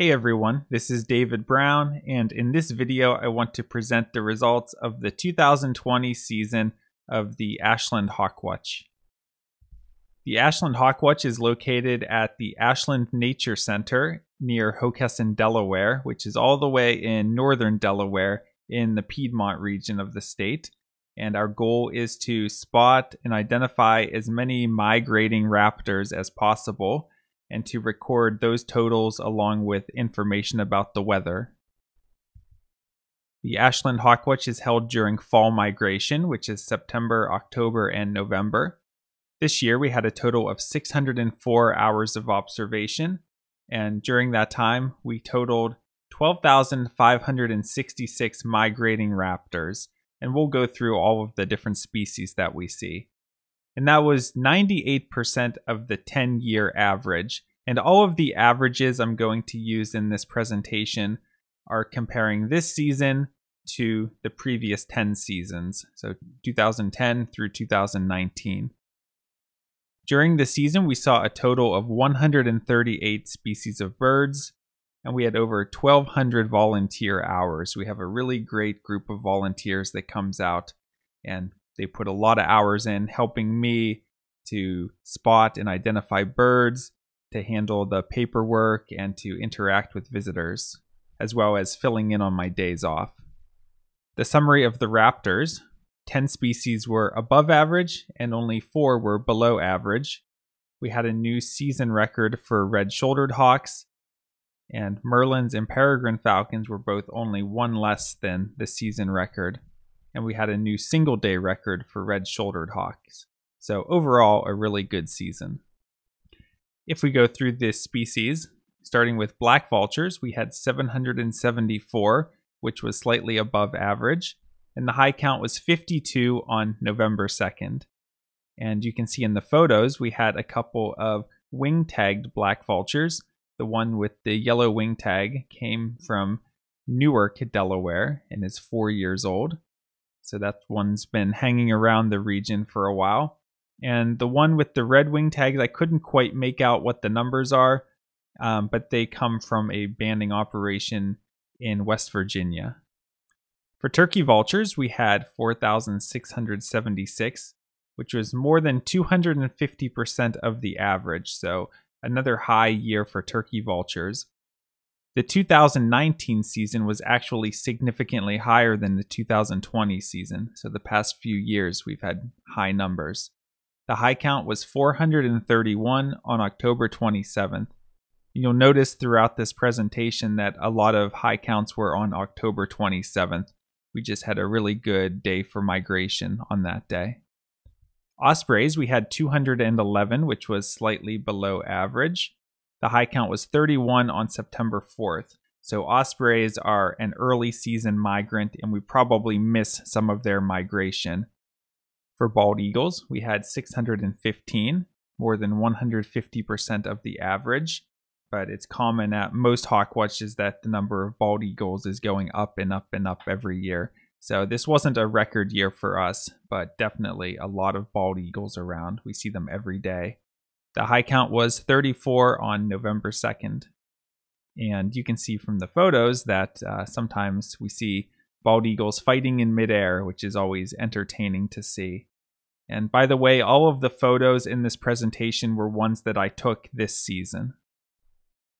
Hey everyone, this is David Brown, and in this video I want to present the results of the 2020 season of the Ashland Hawk Watch. The Ashland Hawk Watch is located at the Ashland Nature Center near Hockessin, Delaware, which is all the way in northern Delaware in the Piedmont region of the state. And our goal is to spot and identify as many migrating raptors as possible, and to record those totals along with information about the weather. The Ashland Hawk Watch is held during fall migration, which is September, October, and November. This year we had a total of 604 hours of observation, and during that time we totaled 12,566 migrating raptors, and we'll go through all of the different species that we see. And that was 98% of the 10-year average. And all of the averages I'm going to use in this presentation are comparing this season to the previous 10 seasons, so 2010 through 2019. During the season, we saw a total of 138 species of birds, and we had over 1,200 volunteer hours. We have a really great group of volunteers that comes out, and they put a lot of hours in helping me to spot and identify birds, to handle the paperwork, and to interact with visitors, as well as filling in on my days off. The summary of the raptors: 10 species were above average and only 4 were below average. We had a new season record for red-shouldered hawks, and Merlins and peregrine falcons were both only 1 less than the season record. And we had a new single-day record for red-shouldered hawks. So overall, a really good season. If we go through this species, starting with black vultures, we had 774, which was slightly above average, and the high count was 52 on November 2nd. And you can see in the photos, we had a couple of wing-tagged black vultures. The one with the yellow wing tag came from Newark, Delaware, and is 4 years old. So that one's been hanging around the region for a while. And the one with the red wing tags, I couldn't quite make out what the numbers are, but they come from a banding operation in West Virginia. For turkey vultures, we had 4,676, which was more than 250% of the average. So another high year for turkey vultures. The 2019 season was actually significantly higher than the 2020 season, so the past few years we've had high numbers. The high count was 431 on October 27th. You'll notice throughout this presentation that a lot of high counts were on October 27th. We just had a really good day for migration on that day. Ospreys, we had 211, which was slightly below average. The high count was 31 on September 4th. So ospreys are an early season migrant, and we probably miss some of their migration. For bald eagles, we had 615, more than 150% of the average, but it's common at most hawk watches that the number of bald eagles is going up and up and up every year. So this wasn't a record year for us, but definitely a lot of bald eagles around. We see them every day. The high count was 34 on November 2nd. And you can see from the photos that sometimes we see bald eagles fighting in midair, which is always entertaining to see. And by the way, all of the photos in this presentation were ones that I took this season.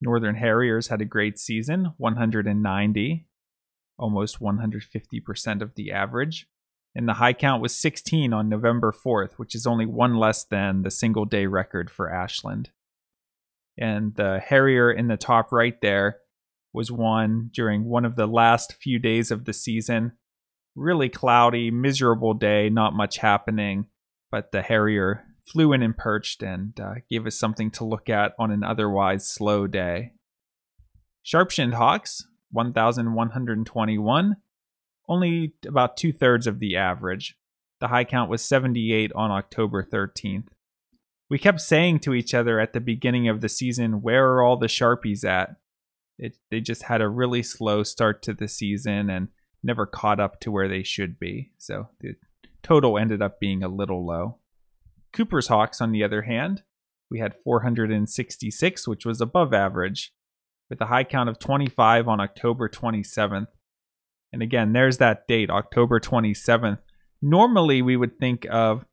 Northern Harriers had a great season, 190, almost 150% of the average. And the high count was 16 on November 4th, which is only 1 less than the single-day record for Ashland. And the Harrier in the top right there was one during one of the last few days of the season. Really cloudy, miserable day, not much happening, but the Harrier flew in and perched and gave us something to look at on an otherwise slow day. Sharp-shinned hawks, 1,121. Only about 2/3 of the average. The high count was 78 on October 13th. We kept saying to each other at the beginning of the season, where are all the Sharpies at? They just had a really slow start to the season and never caught up to where they should be. So the total ended up being a little low. Cooper's hawks, on the other hand, we had 466, which was above average. with a high count of 25 on October 27th. And again, there's that date, October 27th. Normally, we would think of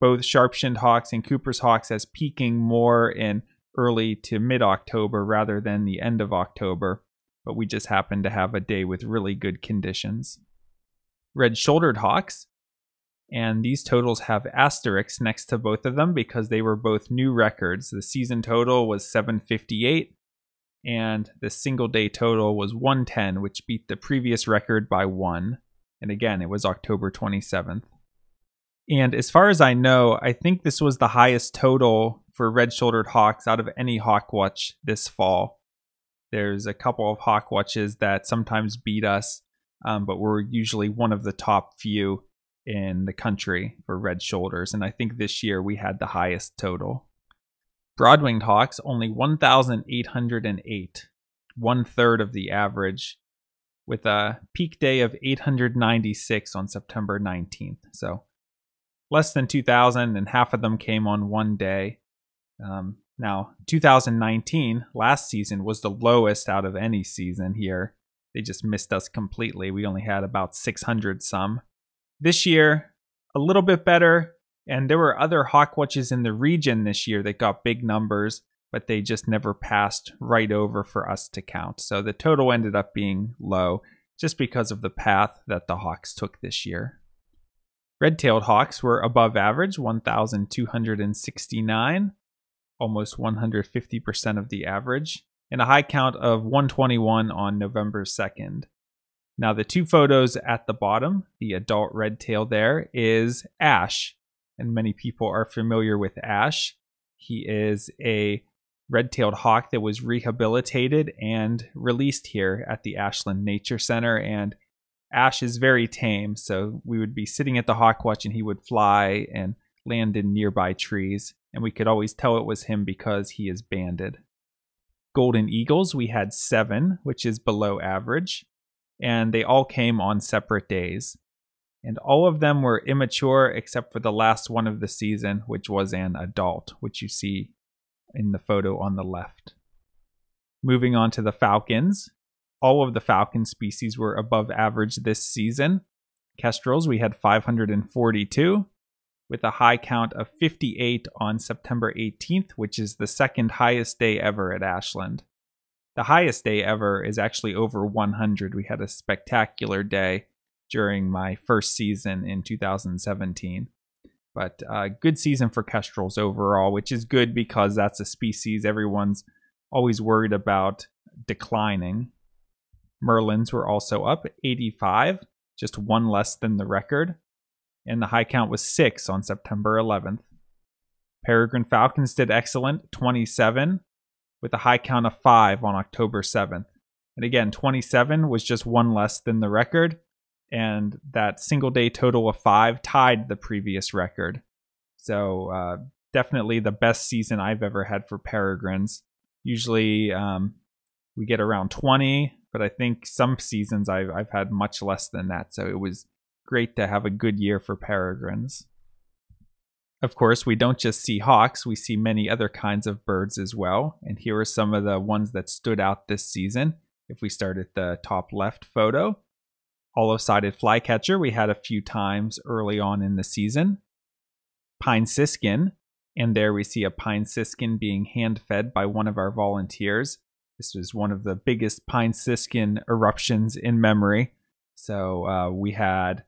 both Sharp-shinned Hawks and Cooper's Hawks as peaking more in early to mid-October rather than the end of October, but we just happen to have a day with really good conditions. Red-shouldered Hawks, and these totals have asterisks next to both of them because they were both new records. The season total was 758, and the single-day total was 110, which beat the previous record by 1. And again, it was October 27th. And as far as I know, I think this was the highest total for red-shouldered hawks out of any hawk watch this fall. There's a couple of hawk watches that sometimes beat us, but we're usually one of the top few in the country for red shoulders. And I think this year we had the highest total. Broad-winged hawks, only 1,808, 1/3 of the average, with a peak day of 896 on September 19th. So less than 2,000, and half of them came on one day. Now, 2019, last season, was the lowest out of any season here. They just missed us completely. We only had about 600 some. This year, a little bit better, and there were other hawk watches in the region this year that got big numbers, but they just never passed right over for us to count. So the total ended up being low just because of the path that the hawks took this year. Red-tailed hawks were above average, 1,269, almost 150% of the average, and a high count of 121 on November 2nd. Now the two photos at the bottom, the adult red tail there is Ash, and many people are familiar with Ash. He is a red-tailed hawk that was rehabilitated and released here at the Ashland Nature Center, and Ash is very tame, so we would be sitting at the hawk watch and he would fly and land in nearby trees, and we could always tell it was him because he is banded. Golden eagles, we had 7, which is below average, and they all came on separate days. And all of them were immature except for the last one of the season, which was an adult, which you see in the photo on the left. Moving on to the falcons. All of the falcon species were above average this season. Kestrels, we had 542, with a high count of 58 on September 18th, which is the second highest day ever at Ashland. The highest day ever is actually over 100. We had a spectacular day during my first season in 2017. But good season for kestrels overall, which is good because that's a species everyone's always worried about declining. Merlins were also up 85, just 1 less than the record, and the high count was 6 on September 11th. Peregrine falcons did excellent, 27, with a high count of 5 on October 7th. And again, 27 was just 1 less than the record, and that single day total of 5 tied the previous record. So definitely the best season I've ever had for peregrines. Usually we get around 20, but I think some seasons I've had much less than that, so it was great to have a good year for peregrines. Of course, we don't just see hawks, we see many other kinds of birds as well, and here are some of the ones that stood out this season. If we start at the top left photo, hollow-sided flycatcher we had a few times early on in the season. Pine siskin, and there we see a pine siskin being hand-fed by one of our volunteers. This was one of the biggest pine siskin eruptions in memory. So we had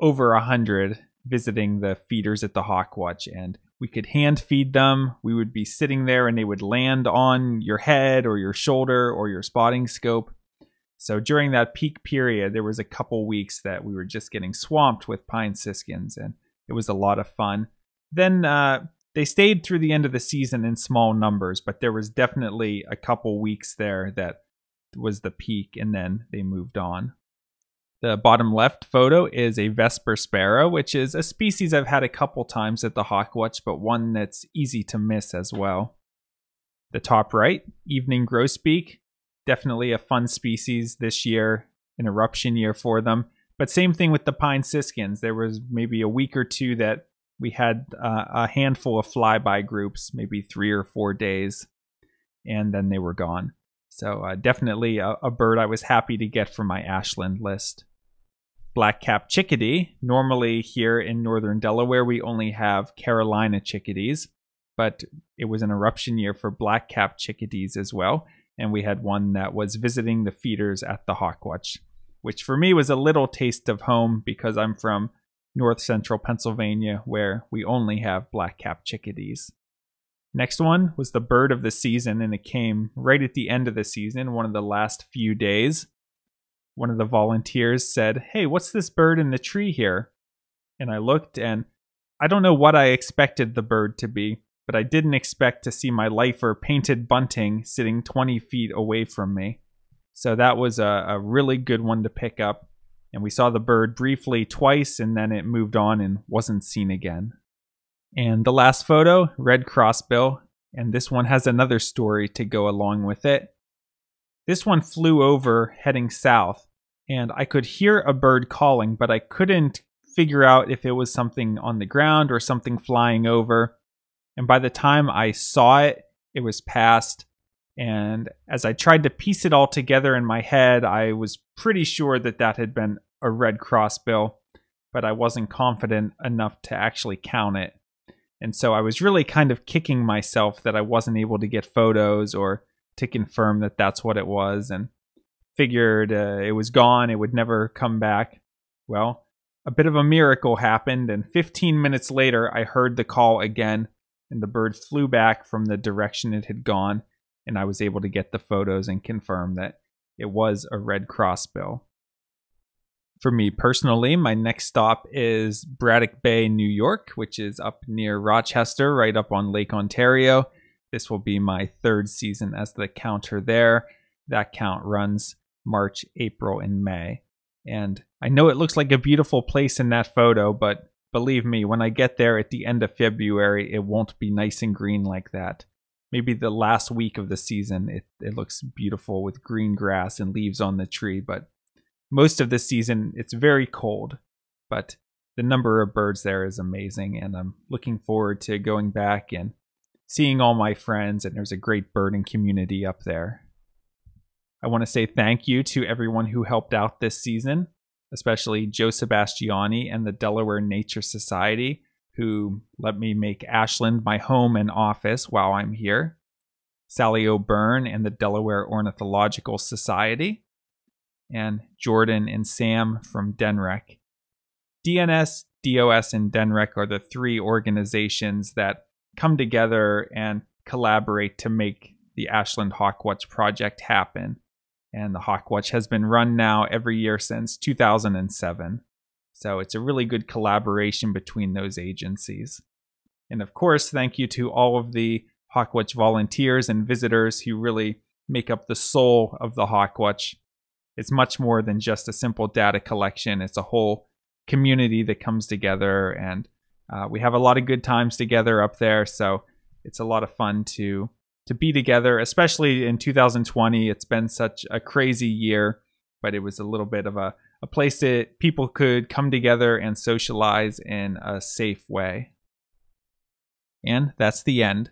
over 100 visiting the feeders at the Hawk Watch, and we could hand feed them. We would be sitting there and they would land on your head or your shoulder or your spotting scope. So during that peak period, there was a couple weeks that we were just getting swamped with pine siskins, and it was a lot of fun. Then they stayed through the end of the season in small numbers, but there was definitely a couple weeks there that was the peak, and then they moved on. The bottom left photo is a Vesper Sparrow, which is a species I've had a couple times at the Hawk Watch, but one that's easy to miss as well. The top right, Evening Grosbeak, definitely a fun species this year, an eruption year for them. But same thing with the pine siskins. There was maybe a week or two that we had a handful of flyby groups, maybe 3 or 4 days, and then they were gone. So definitely a bird I was happy to get from my Ashland list. Black-capped chickadee. Normally here in northern Delaware, we only have Carolina chickadees, but it was an eruption year for black-capped chickadees as well. And we had one that was visiting the feeders at the Hawk Watch, which for me was a little taste of home because I'm from north central Pennsylvania, where we only have black-capped chickadees. Next one was the bird of the season, and it came right at the end of the season, one of the last few days. One of the volunteers said, "Hey, what's this bird in the tree here?" And I looked, and I don't know what I expected the bird to be, but I didn't expect to see my lifer painted bunting sitting 20 feet away from me. So that was a really good one to pick up. And we saw the bird briefly twice, and then it moved on and wasn't seen again. And the last photo, red crossbill. And this one has another story to go along with it. This one flew over heading south, and I could hear a bird calling, but I couldn't figure out if it was something on the ground or something flying over. And by the time I saw it, it was past. And as I tried to piece it all together in my head, I was pretty sure that that had been a red crossbill, but I wasn't confident enough to actually count it. And so I was really kind of kicking myself that I wasn't able to get photos or to confirm that that's what it was, and figured it was gone, it would never come back. Well, a bit of a miracle happened, and 15 minutes later, I heard the call again. And the bird flew back from the direction it had gone, and I was able to get the photos and confirm that it was a red crossbill. For me personally, my next stop is Braddock Bay, New York, which is up near Rochester, right up on Lake Ontario. This will be my third season as the counter there. That count runs March, April, and May. And I know it looks like a beautiful place in that photo, but believe me, when I get there at the end of February, it won't be nice and green like that. Maybe the last week of the season, it looks beautiful with green grass and leaves on the tree, but most of the season, it's very cold. But the number of birds there is amazing, and I'm looking forward to going back and seeing all my friends, and there's a great birding community up there. I want to say thank you to everyone who helped out this season, especially Joe Sebastiani and the Delaware Nature Society, who let me make Ashland my home and office while I'm here, Sally O'Byrne and the Delaware Ornithological Society, and Jordan and Sam from DNREC. DNS, DOS, and DNREC are the three organizations that come together and collaborate to make the Ashland Hawk Watch project happen. And the Hawk Watch has been run now every year since 2007. So it's a really good collaboration between those agencies. And of course, thank you to all of the Hawk Watch volunteers and visitors who really make up the soul of the Hawk Watch. It's much more than just a simple data collection. It's a whole community that comes together, and we have a lot of good times together up there. So it's a lot of fun to be together, especially in 2020. It's been such a crazy year, but it was a little bit of a place that people could come together and socialize in a safe way. And that's the end.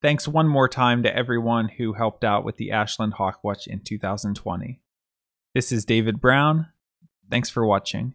Thanks one more time to everyone who helped out with the Ashland Hawk Watch in 2020. This is David Brown. Thanks for watching.